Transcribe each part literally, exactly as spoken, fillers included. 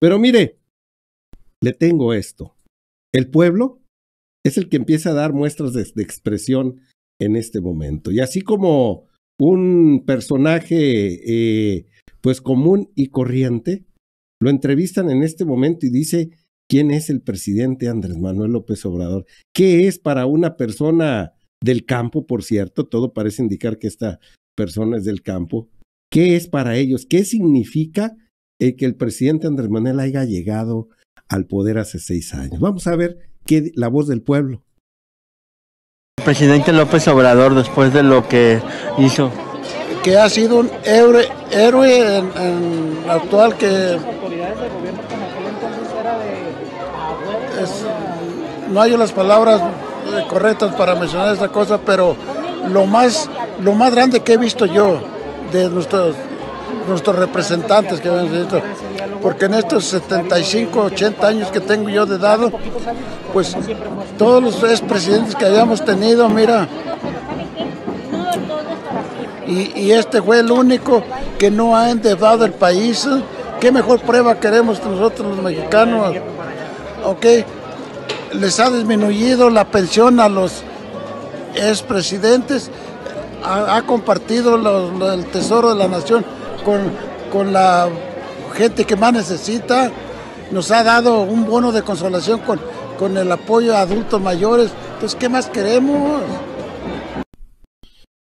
Pero mire, le tengo esto. El pueblo es el que empieza a dar muestras de, de expresión en este momento. Y así como un personaje eh, pues común y corriente, lo entrevistan en este momento y dice quién es el presidente Andrés Manuel López Obrador. ¿Qué es para una persona del campo, por cierto? Todo parece indicar que esta persona es del campo. ¿Qué es para ellos? ¿Qué significa eh, que el presidente Andrés Manuel haya llegado al poder hace seis años? Vamos a ver qué, la voz del pueblo. El presidente López Obrador, después de lo que hizo, que ha sido un héroe, héroe en, en actual que es, no hay las palabras correctas para mencionar esta cosa, pero lo más lo más grande que he visto yo de nuestros nuestros representantes que hemos visto, porque en estos setenta y cinco, ochenta años que tengo yo de edad, pues todos los expresidentes que hayamos tenido, mira, Y, y este fue el único que no ha endeudado el país. ¿Qué mejor prueba queremos nosotros los mexicanos? Ok, les ha disminuido la pensión a los expresidentes, ha, ha compartido lo, lo, el tesoro de la nación con, con la gente que más necesita, nos ha dado un bono de consolación con, con el apoyo a adultos mayores. Entonces, ¿qué más queremos?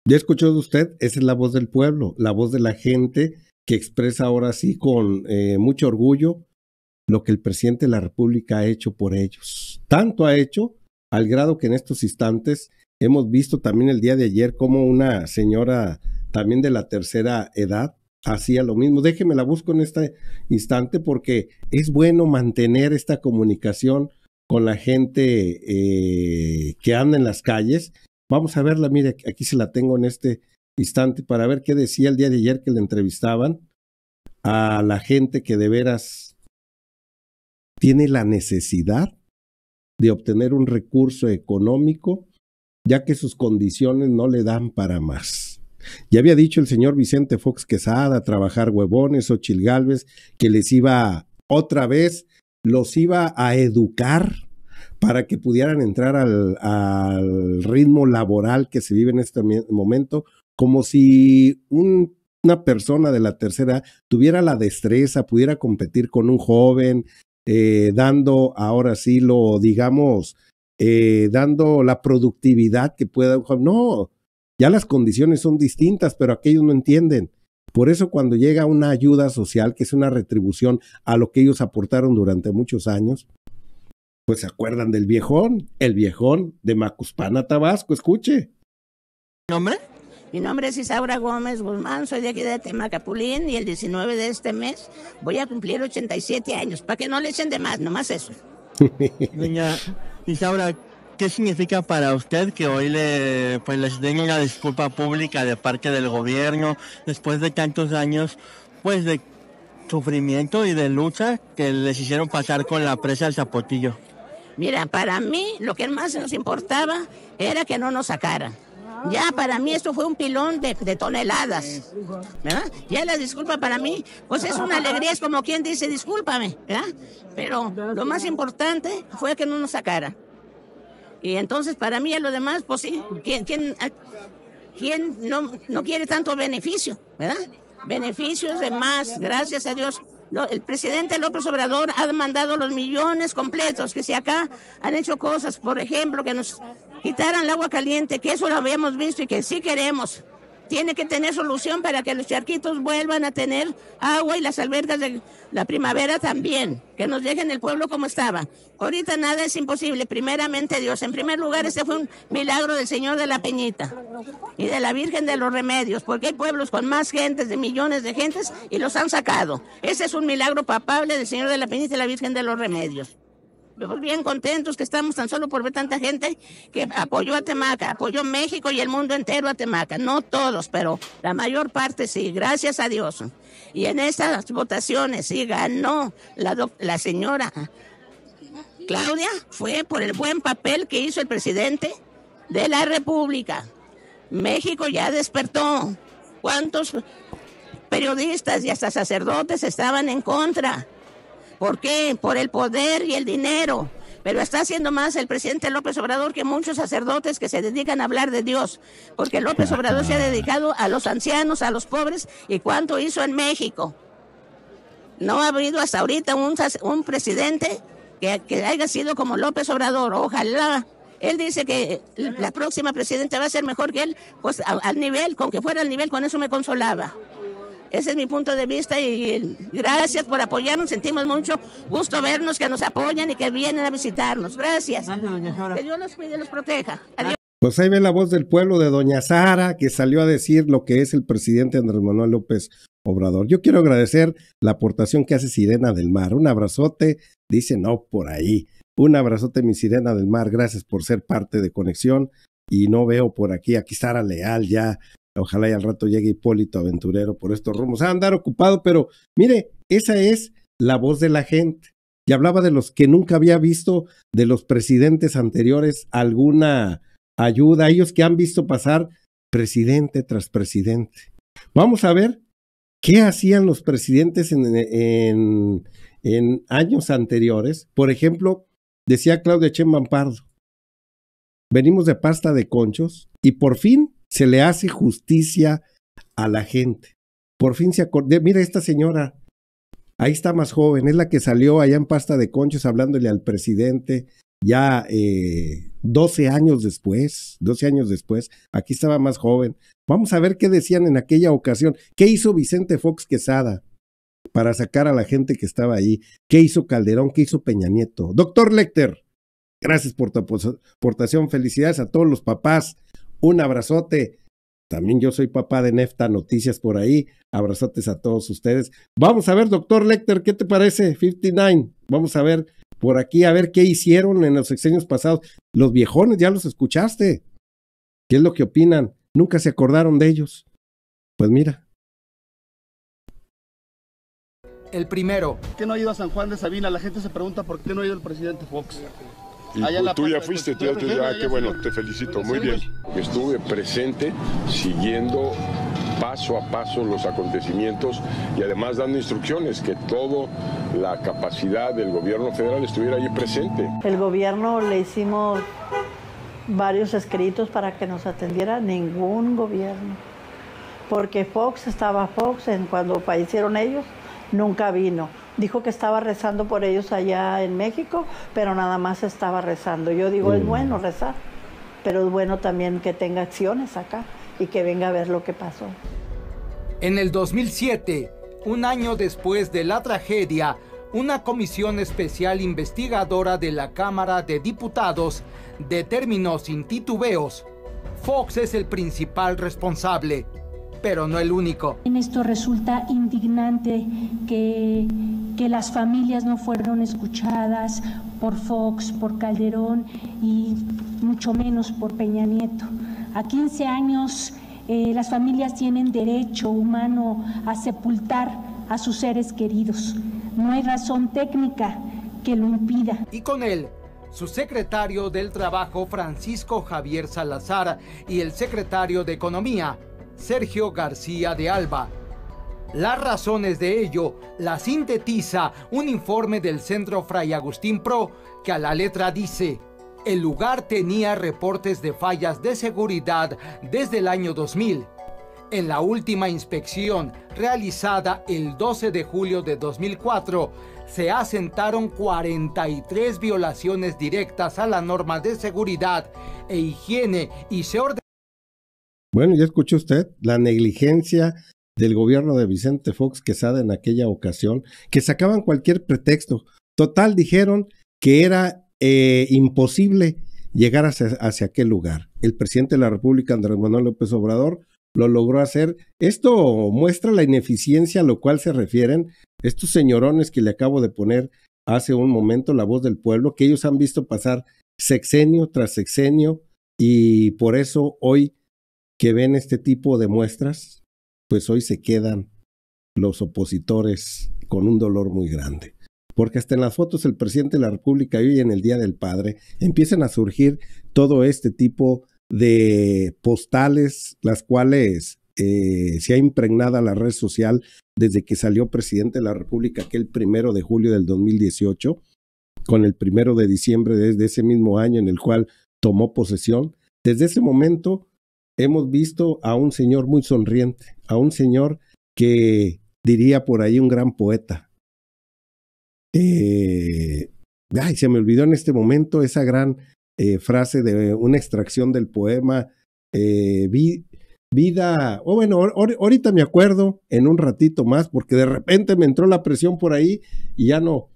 Ya escuchó usted, esa es la voz del pueblo, la voz de la gente que expresa ahora sí con eh, mucho orgullo lo que el presidente de la República ha hecho por ellos. Tanto ha hecho, al grado que en estos instantes hemos visto también el día de ayer como una señora también de la tercera edad hacía lo mismo. Déjeme la busco en este instante porque es bueno mantener esta comunicación con la gente eh, que anda en las calles. Vamos a verla, mire, aquí se la tengo en este instante para ver qué decía el día de ayer que le entrevistaban a la gente que de veras tiene la necesidad de obtener un recurso económico, ya que sus condiciones no le dan para más. Ya había dicho el señor Vicente Fox Quesada, trabajar huevones, Xóchitl Gálvez, que les iba otra vez, los iba a educar para que pudieran entrar al, al ritmo laboral que se vive en este momento, como si un, una persona de la tercera tuviera la destreza, pudiera competir con un joven, eh, dando ahora sí lo, digamos, eh, dando la productividad que pueda. No, ya las condiciones son distintas, pero aquellos no entienden. Por eso cuando llega una ayuda social, que es una retribución a lo que ellos aportaron durante muchos años, pues se acuerdan del viejón, el viejón de Macuspana, Tabasco, escuche. ¿Mi nombre? Mi nombre es Isaura Gómez Guzmán, soy de aquí de Temacapulín y el diecinueve de este mes voy a cumplir ochenta y siete años, para que no le echen de más, nomás eso. Doña Isaura, ¿qué significa para usted que hoy le pues les den una disculpa pública de parte del gobierno después de tantos años pues de sufrimiento y de lucha que les hicieron pasar con la presa del Zapotillo? Mira, para mí lo que más nos importaba era que no nos sacaran. Ya para mí esto fue un pilón de, de toneladas, ¿verdad? Ya la disculpa para mí, pues es una alegría, es como quien dice, discúlpame, ¿verdad? Pero lo más importante fue que no nos sacaran. Y entonces para mí y lo demás, pues sí, ¿quién, quién, quién no, no quiere tanto beneficio, ¿verdad? Beneficios de más, gracias a Dios. El presidente López Obrador ha mandado los millones completos, que si acá han hecho cosas, por ejemplo, que nos quitaran el agua caliente, que eso lo habíamos visto y que sí queremos. Tiene que tener solución para que los charquitos vuelvan a tener agua y las albergas de la primavera también, que nos dejen el pueblo como estaba. Ahorita nada es imposible, primeramente Dios. En primer lugar, este fue un milagro del Señor de la Peñita y de la Virgen de los Remedios, porque hay pueblos con más gentes, de millones de gentes, y los han sacado. Ese es un milagro papable del Señor de la Peñita y la Virgen de los Remedios. Bien contentos que estamos tan solo por ver tanta gente que apoyó a Temaca, apoyó México y el mundo entero a Temaca. No todos, pero la mayor parte sí, gracias a Dios. Y en estas votaciones sí ganó la, la señora Claudia, fue por el buen papel que hizo el presidente de la República. México ya despertó. ¿Cuántos periodistas y hasta sacerdotes estaban en contra? ¿Por qué? Por el poder y el dinero. Pero está haciendo más el presidente López Obrador que muchos sacerdotes que se dedican a hablar de Dios, porque López Obrador se ha dedicado a los ancianos, a los pobres, y cuánto hizo en México. No ha habido hasta ahorita un, un presidente que, que haya sido como López Obrador. Ojalá. Él dice que la próxima presidenta va a ser mejor que él, pues a, al nivel, con que fuera al nivel, con eso me consolaba. Ese es mi punto de vista y gracias por apoyarnos, sentimos mucho gusto vernos, que nos apoyan y que vienen a visitarnos. Gracias. Que Dios los cuide y los proteja. Adiós. Pues ahí ve la voz del pueblo de doña Sara, que salió a decir lo que es el presidente Andrés Manuel López Obrador. Yo quiero agradecer la aportación que hace Sirena del Mar. Un abrazote, dice no por ahí. Un abrazote, mi Sirena del Mar. Gracias por ser parte de Conexión. Y no veo por aquí, aquí Sara Leal ya. Ojalá y al rato llegue Hipólito Aventurero por estos rumos. Ah, andar ocupado, pero mire, esa es la voz de la gente. Y hablaba de los que nunca había visto de los presidentes anteriores alguna ayuda. Ellos que han visto pasar presidente tras presidente. Vamos a ver qué hacían los presidentes en, en, en años anteriores. Por ejemplo, decía Claudia Sheinbaum Pardo, venimos de pasta de conchos y por fin se le hace justicia a la gente. Por fin se acordó. Mira, esta señora, ahí está más joven, es la que salió allá en pasta de conchos hablándole al presidente ya eh, doce años después, doce años después, aquí estaba más joven. Vamos a ver qué decían en aquella ocasión. ¿Qué hizo Vicente Fox Quesada para sacar a la gente que estaba ahí? ¿Qué hizo Calderón? ¿Qué hizo Peña Nieto? Doctor Lecter, gracias por tu aportación. Felicidades a todos los papás. Un abrazote. También yo soy papá de Nefta Noticias por ahí. Abrazotes a todos ustedes. Vamos a ver, doctor Lecter, ¿qué te parece? cincuenta y nueve. Vamos a ver por aquí, a ver qué hicieron en los sexenios pasados. Los viejones, ya los escuchaste. ¿Qué es lo que opinan? Nunca se acordaron de ellos. Pues mira. El primero. ¿Por qué no ha ido a San Juan de Sabina? La gente se pregunta por qué no ha ido el presidente Fox. Y tú ya fuiste, tú ya, tú ya, qué bueno, te felicito, muy bien. Estuve presente siguiendo paso a paso los acontecimientos y además dando instrucciones que toda la capacidad del gobierno federal estuviera ahí presente. El gobierno le hicimos varios escritos para que nos atendiera, ningún gobierno, porque Fox estaba Fox, en cuando fallecieron ellos, nunca vino. Dijo que estaba rezando por ellos allá en México, pero nada más estaba rezando. Yo digo, mm. es bueno rezar, pero es bueno también que tenga acciones acá y que venga a ver lo que pasó. En el dos mil siete, un año después de la tragedia, una comisión especial investigadora de la Cámara de Diputados determinó sin titubeos, Fox es el principal responsable, pero no el único. En esto resulta indignante que, que las familias no fueron escuchadas por Fox, por Calderón y mucho menos por Peña Nieto. A quince años eh, las familias tienen derecho humano a sepultar a sus seres queridos. No hay razón técnica que lo impida. Y con él, su secretario del Trabajo, Francisco Javier Salazar, y el secretario de Economía, Sergio García de Alba. Las razones de ello las sintetiza un informe del Centro Fray Agustín Pro que a la letra dice: el lugar tenía reportes de fallas de seguridad desde el año dos mil. En la última inspección realizada el doce de julio de dos mil cuatro se asentaron cuarenta y tres violaciones directas a la norma de seguridad e higiene y se ordenó. Bueno, ya escuchó usted la negligencia del gobierno de Vicente Fox Quesada en aquella ocasión, que sacaban cualquier pretexto. Total, dijeron que era eh, imposible llegar hacia, hacia aquel lugar. El presidente de la República, Andrés Manuel López Obrador, lo logró hacer. Esto muestra la ineficiencia a lo cual se refieren estos señorones que le acabo de poner hace un momento, la voz del pueblo, que ellos han visto pasar sexenio tras sexenio y por eso hoy que ven este tipo de muestras, pues hoy se quedan los opositores con un dolor muy grande. Porque hasta en las fotos del presidente de la República hoy en el Día del Padre empiezan a surgir todo este tipo de postales, las cuales eh, se ha impregnado la red social desde que salió presidente de la República aquel primero de julio del dos mil dieciocho, con el primero de diciembre de ese mismo año en el cual tomó posesión. Desde ese momento hemos visto a un señor muy sonriente, a un señor que diría por ahí un gran poeta. Eh, ay, se me olvidó en este momento esa gran eh, frase de una extracción del poema eh, vi, Vida... Oh, bueno, or, ahorita me acuerdo en un ratito más, porque de repente me entró la presión por ahí y ya no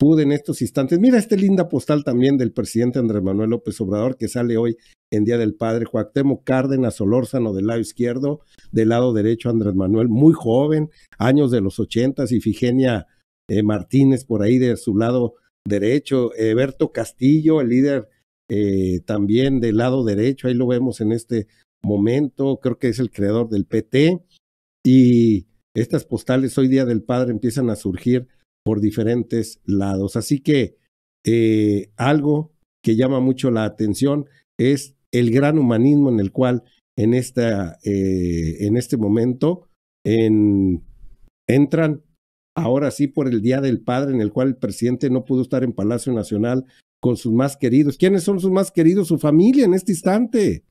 pude en estos instantes. Mira esta linda postal también del presidente Andrés Manuel López Obrador que sale hoy en Día del Padre. Cuauhtémoc Cárdenas Solórzano del lado izquierdo, del lado derecho Andrés Manuel, muy joven, años de los ochentas, Ifigenia eh, Martínez por ahí de su lado derecho, Heberto Castillo, el líder eh, también del lado derecho, ahí lo vemos en este momento, creo que es el creador del P T, y estas postales hoy Día del Padre empiezan a surgir por diferentes lados. Así que eh, algo que llama mucho la atención es el gran humanismo en el cual en, esta, eh, en este momento en, entran ahora sí por el Día del Padre, en el cual el presidente no pudo estar en Palacio Nacional con sus más queridos. ¿Quiénes son sus más queridos? Su familia en este instante.